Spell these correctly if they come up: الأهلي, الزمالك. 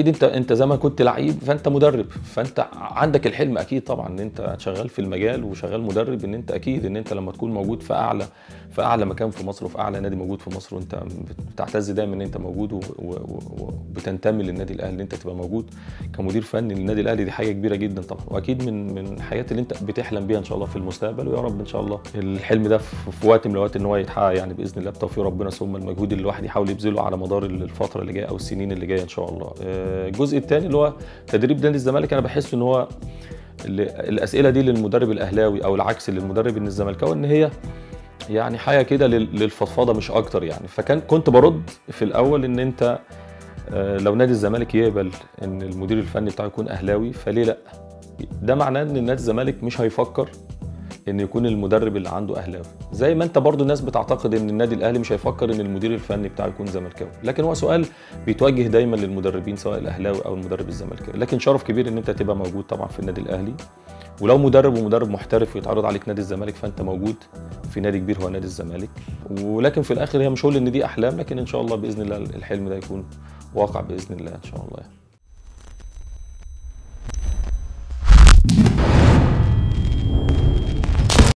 اكيد انت زي ما كنت لعيب فانت مدرب، فانت عندك الحلم اكيد طبعا ان انت شغال في المجال وشغال مدرب، ان انت اكيد ان انت لما تكون موجود في اعلى مكان في مصر وفي اعلى نادي موجود في مصر، وانت بتعتز دايما ان انت موجود وبتنتمي للنادي الاهلي، ان انت تبقى موجود كمدير فني للنادي الاهلي دي حاجه كبيره جدا طبعا، واكيد من الحاجات اللي انت بتحلم بيها ان شاء الله في المستقبل، ويا رب ان شاء الله الحلم ده في وقت من الاوقات ان هو يتحقق يعني باذن الله بتوفيق ربنا، ثم المجهود اللي الواحد يحاول يبذله على مدار الفتره اللي جايه او السنين اللي جايه ان شاء الله. الجزء الثاني اللي هو تدريب نادي الزمالك، انا بحس ان هو الاسئله دي للمدرب الاهلاوي او العكس للمدرب ان الزملكاوي ان هي يعني حاجه كده للفضفضه مش اكتر يعني، كنت برد في الاول ان انت لو نادي الزمالك يقبل ان المدير الفني بتاعه يكون اهلاوي فليه لا؟ ده معناه ان نادي الزمالك مش هيفكر ان يكون المدرب اللي عنده اهلاوي، زي ما انت برضو الناس بتعتقد ان النادي الاهلي مش هيفكر ان المدير الفني بتاعه يكون زملكاوي، لكن هو سؤال بيتوجه دايما للمدربين سواء الاهلاوي او المدرب الزملكاوي، لكن شرف كبير ان انت تبقى موجود طبعا في النادي الاهلي، ولو مدرب محترف ويتعرض عليك نادي الزمالك فانت موجود في نادي كبير هو نادي الزمالك، ولكن في الاخر هي مش هقول ان دي احلام، لكن ان شاء الله باذن الله الحلم ده يكون واقع باذن الله ان شاء الله.